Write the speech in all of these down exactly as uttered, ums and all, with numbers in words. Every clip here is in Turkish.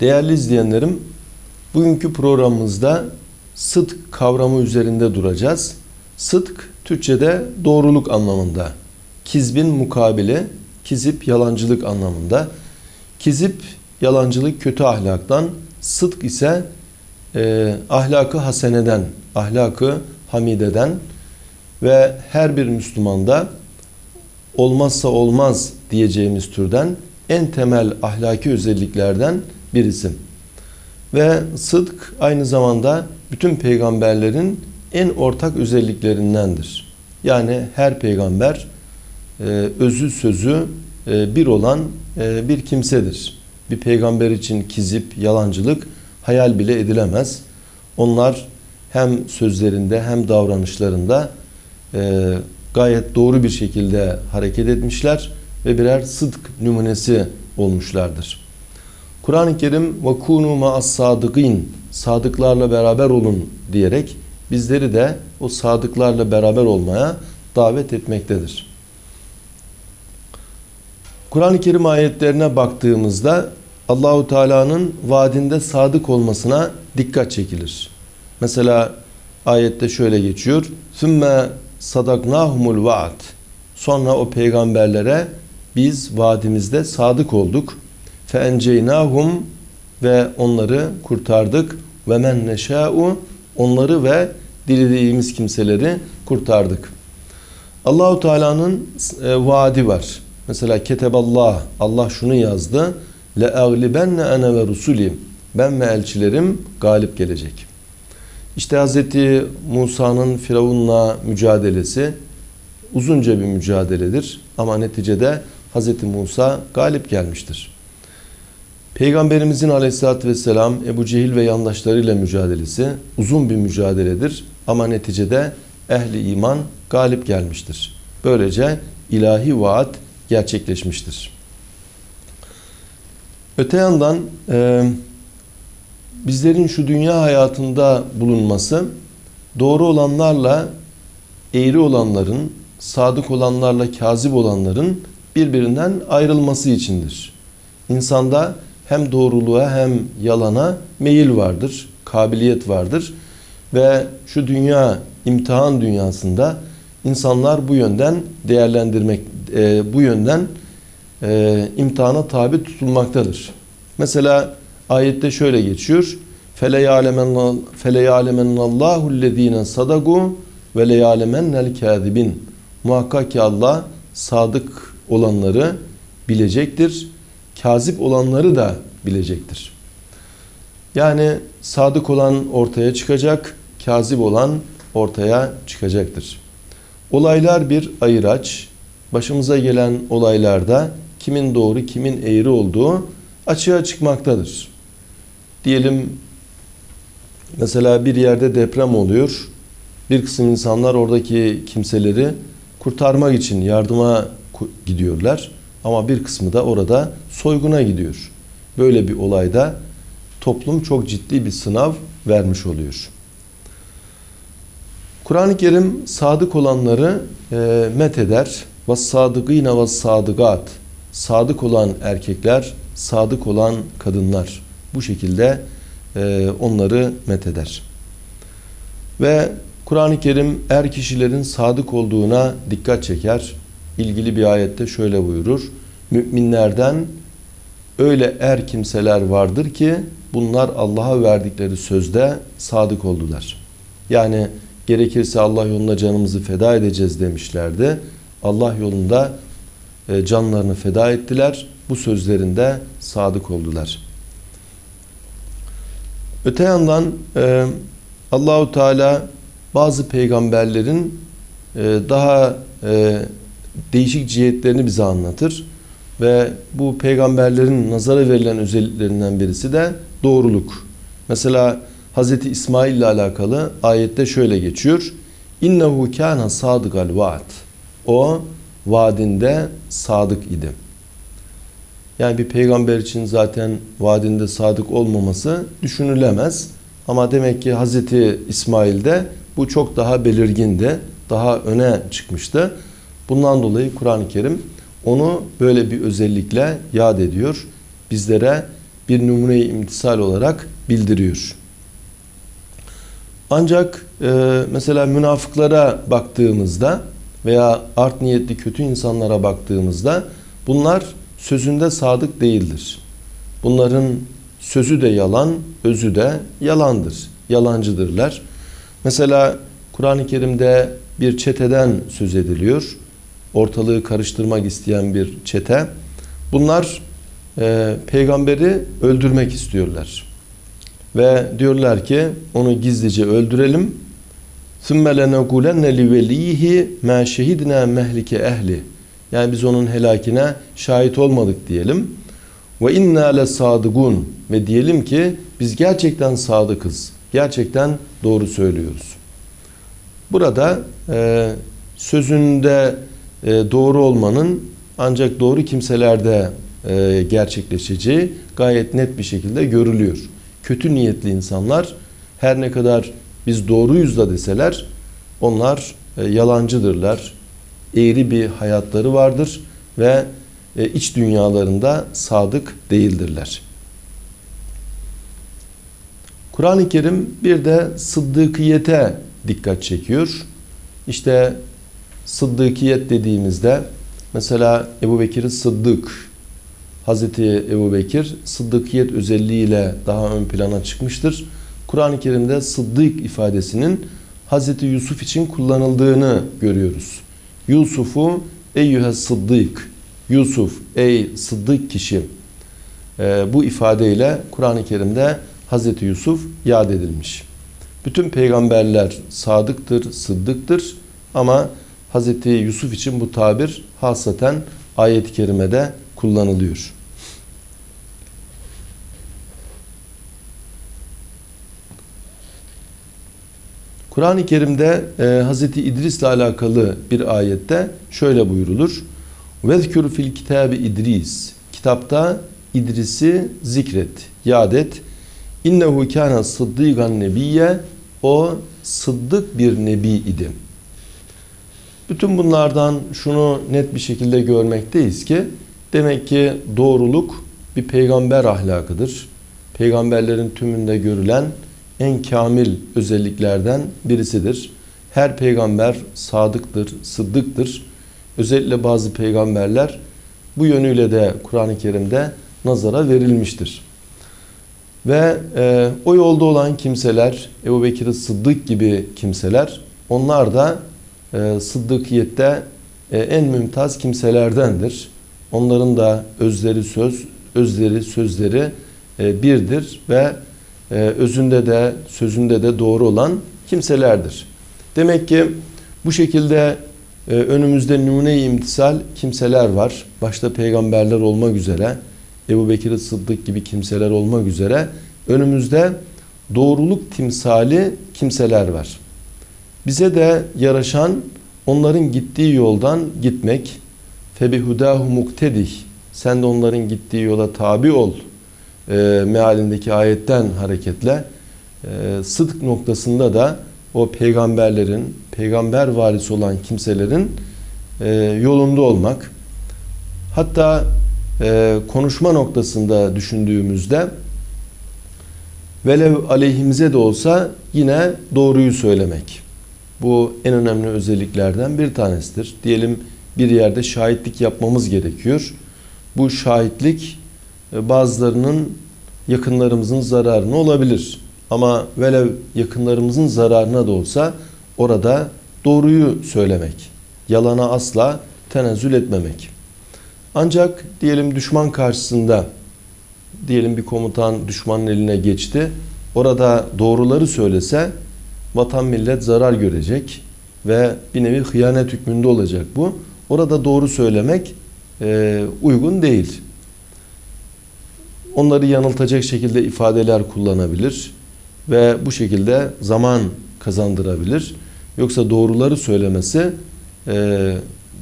Değerli izleyenlerim, bugünkü programımızda sıdk kavramı üzerinde duracağız. Sıdk, Türkçe'de doğruluk anlamında, kizbin mukabili, kizip yalancılık anlamında. Kizip yalancılık kötü ahlaktan, sıdk ise e, ahlakı haseneden, ahlakı hamideden ve her bir Müslümanda olmazsa olmaz diyeceğimiz türden en temel ahlaki özelliklerden birisi. Ve sıdk aynı zamanda bütün peygamberlerin en ortak özelliklerindendir. Yani her peygamber e, özü sözü e, bir olan e, bir kimsedir. Bir peygamber için kizip, yalancılık hayal bile edilemez. Onlar hem sözlerinde hem davranışlarında e, gayet doğru bir şekilde hareket etmişler ve birer sıdk numunesi olmuşlardır. Kur'an-ı Kerim وَكُونُوا مَا الصَّادِقِينَ sadıklarla beraber olun diyerek bizleri de o sadıklarla beraber olmaya davet etmektedir. Kur'an-ı Kerim ayetlerine baktığımızda Allahu Teala'nın vaadinde sadık olmasına dikkat çekilir. Mesela ayette şöyle geçiyor: ثُمَّ صَدَقْنَاهُمُ الْوَعْدِ sonra o peygamberlere biz vaadimizde sadık olduk. فَاَنْجَيْنَاهُمْ ve onları kurtardık. وَمَنْ نَشَاءُ onları ve dilediğimiz kimseleri kurtardık. Allahu Teala'nın vaadi var. Mesela keteballah, Allah şunu yazdı: لَاَغْلِبَنَّ اَنَا ve رُسُولِيمْ ben ve elçilerim galip gelecek. İşte Hz. Musa'nın Firavun'la mücadelesi uzunca bir mücadeledir ama neticede Hz. Musa galip gelmiştir. Peygamberimizin aleyhissalatü vesselam Ebu Cehil ve yandaşlarıyla mücadelesi uzun bir mücadeledir ama neticede ehli iman galip gelmiştir. Böylece ilahi vaat gerçekleşmiştir. Öte yandan e, bizlerin şu dünya hayatında bulunması doğru olanlarla eğri olanların, sadık olanlarla kazip olanların birbirinden ayrılması içindir. İnsanda hem doğruluğa hem yalana meyil vardır, kabiliyet vardır. Ve şu dünya, imtihan dünyasında insanlar bu yönden değerlendirmek, e, bu yönden e, imtihana tabi tutulmaktadır. Mesela ayette şöyle geçiyor: فَلَيَعْلَمَنَّ اللّٰهُ الَّذ۪ينَ صَدَقُوا وَلَيَعْلَمَنَّ الْكَاذِبِينَ muhakkak ki Allah sadık olanları bilecektir, kazip olanları da bilecektir. Yani sadık olan ortaya çıkacak, kazip olan ortaya çıkacaktır. Olaylar bir ayıraç. Başımıza gelen olaylarda kimin doğru, kimin eğri olduğu açığa çıkmaktadır. Diyelim mesela bir yerde deprem oluyor. Bir kısım insanlar oradaki kimseleri kurtarmak için yardıma gidiyorlar. Ama bir kısmı da orada soyguna gidiyor. Böyle bir olayda toplum çok ciddi bir sınav vermiş oluyor. Kur'an-ı Kerim sadık olanları e, metheder. وَالصَّادِقِينَ وَالصَّادِقَاتِ sadık olan erkekler, sadık olan kadınlar. Bu şekilde e, onları metheder. Ve Kur'an-ı Kerim er kişilerin sadık olduğuna dikkat çeker. İlgili bir ayette şöyle buyurur: müminlerden öyle er kimseler vardır ki bunlar Allah'a verdikleri sözde sadık oldular. Yani gerekirse Allah yolunda canımızı feda edeceğiz demişlerdi. Allah yolunda canlarını feda ettiler. Bu sözlerinde sadık oldular. Öte yandan Allahu Teala bazı peygamberlerin daha değişik cihetlerini bize anlatır ve bu peygamberlerin nazara verilen özelliklerinden birisi de doğruluk. Mesela Hz. İsmail ile alakalı ayette şöyle geçiyor: İnnehu kana sadıkal vaat. O vaadinde sadık idi. Yani bir peygamber için zaten vaadinde sadık olmaması düşünülemez ama demek ki Hz. İsmail'de bu çok daha belirgindi, daha öne çıkmıştı. Bundan dolayı Kur'an-ı Kerim onu böyle bir özellikle yad ediyor. Bizlere bir numune-i imtisal olarak bildiriyor. Ancak e, mesela münafıklara baktığımızda veya art niyetli kötü insanlara baktığımızda bunlar sözünde sadık değildir. Bunların sözü de yalan, özü de yalandır. Yalancıdırlar. Mesela Kur'an-ı Kerim'de bir çeteden söz ediliyor. Ortalığı karıştırmak isteyen bir çete. Bunlar e, peygamberi öldürmek istiyorlar. Ve diyorlar ki onu gizlice öldürelim. ثُمَّ لَنَقُولَنَّ لِوَلِيهِ مَا شَهِدْنَا مَهْلِكَ اَهْلِ Yani biz onun helakine şahit olmadık diyelim. وَاِنَّا لَسَادِقُونَ Ve diyelim ki biz gerçekten sadıkız. Gerçekten doğru söylüyoruz. Burada e, sözünde e, doğru olmanın ancak doğru kimselerde e, gerçekleşeceği gayet net bir şekilde görülüyor. Kötü niyetli insanlar her ne kadar biz doğruyuz da deseler onlar e, yalancıdırlar. Eğri bir hayatları vardır ve e, iç dünyalarında sadık değildirler. Kur'an-ı Kerim bir de sıddıkiyete dikkat çekiyor. İşte sıddıkiyet dediğimizde mesela Ebu Bekir'i sıddık, Hazreti Ebu Bekir sıddıkiyet özelliğiyle daha ön plana çıkmıştır. Kur'an-ı Kerim'de sıddık ifadesinin Hazreti Yusuf için kullanıldığını görüyoruz. Yusuf'u eyyühe sıddık, Yusuf ey sıddık kişi ee, bu ifadeyle Kur'an-ı Kerim'de Hazreti Yusuf yad edilmiş. Bütün peygamberler sadıktır, sıddıktır ama Hazreti Yusuf için bu tabir hasaten ayet-i kerimede kullanılıyor. Kur'an-ı Kerim'de e, Hazreti İdris'le alakalı bir ayette şöyle buyurulur. وَذْكُرْ فِي الْكِتَابِ İdris Kitapta İdris'i zikret, yad et. İnnehu kâne sıddîgan nebiyye O sıddık bir nebi idi. Bütün bunlardan şunu net bir şekilde görmekteyiz ki demek ki doğruluk bir peygamber ahlakıdır. Peygamberlerin tümünde görülen en kamil özelliklerden birisidir. Her peygamber sadıktır, sıddıktır. Özellikle bazı peygamberler bu yönüyle de Kur'an-ı Kerim'de nazara verilmiştir. Ve e, o yolda olan kimseler, Ebu Bekir Sıddık gibi kimseler, onlar da e, sıddıkiyette e, en mümtaz kimselerdendir. Onların da özleri söz, özleri sözleri e, birdir ve e, özünde de sözünde de doğru olan kimselerdir. Demek ki bu şekilde e, önümüzde numune-i imtisal kimseler var. Başta peygamberler olmak üzere. Ebu Bekir Sıddık gibi kimseler olmak üzere önümüzde doğruluk timsali kimseler var. Bize de yaraşan onların gittiği yoldan gitmek. Febihudahu muktedih Sen de onların gittiği yola tabi ol. E, mealindeki ayetten hareketle e, sıdk noktasında da o peygamberlerin, peygamber varisi olan kimselerin e, yolunda olmak. Hatta Ee, konuşma noktasında düşündüğümüzde velev aleyhimize de olsa yine doğruyu söylemek. Bu en önemli özelliklerden bir tanesidir. Diyelim bir yerde şahitlik yapmamız gerekiyor. Bu şahitlik bazılarının yakınlarımızın zararına olabilir. Ama velev yakınlarımızın zararına da olsa orada doğruyu söylemek. Yalana asla tenezzül etmemek. Ancak diyelim düşman karşısında diyelim bir komutan düşmanın eline geçti. Orada doğruları söylese vatan millet zarar görecek ve bir nevi hıyanet hükmünde olacak bu. Orada doğru söylemek e, uygun değil. Onları yanıltacak şekilde ifadeler kullanabilir ve bu şekilde zaman kazandırabilir. Yoksa doğruları söylemesi e,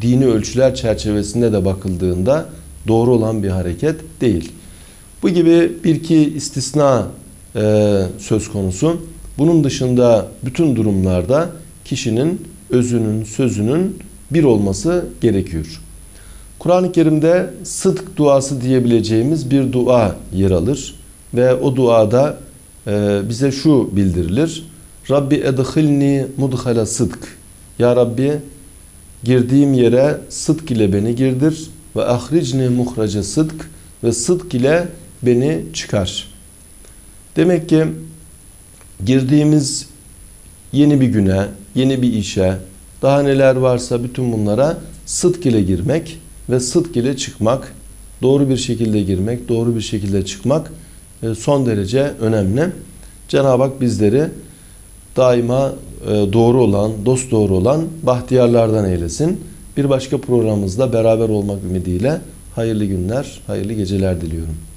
dini ölçüler çerçevesinde de bakıldığında doğru olan bir hareket değil. Bu gibi bir iki istisna e, söz konusu. Bunun dışında bütün durumlarda kişinin özünün, sözünün bir olması gerekiyor. Kur'an-ı Kerim'de sıdk duası diyebileceğimiz bir dua yer alır ve o duada bize şu bildirilir: Rabbi edhilni mudhala sıdk. Ya Rabbi, girdiğim yere sıdk ile beni girdir ve ahricni muhraca sıdk, ve sıdk ile beni çıkar. Demek ki girdiğimiz yeni bir güne, yeni bir işe, daha neler varsa bütün bunlara sıdk ile girmek ve sıdk ile çıkmak, doğru bir şekilde girmek, doğru bir şekilde çıkmak son derece önemli. Cenab-ı Hak bizleri daima doğru olan, dosdoğru olan bahtiyarlardan eylesin. Bir başka programımızda beraber olmak ümidiyle hayırlı günler, hayırlı geceler diliyorum.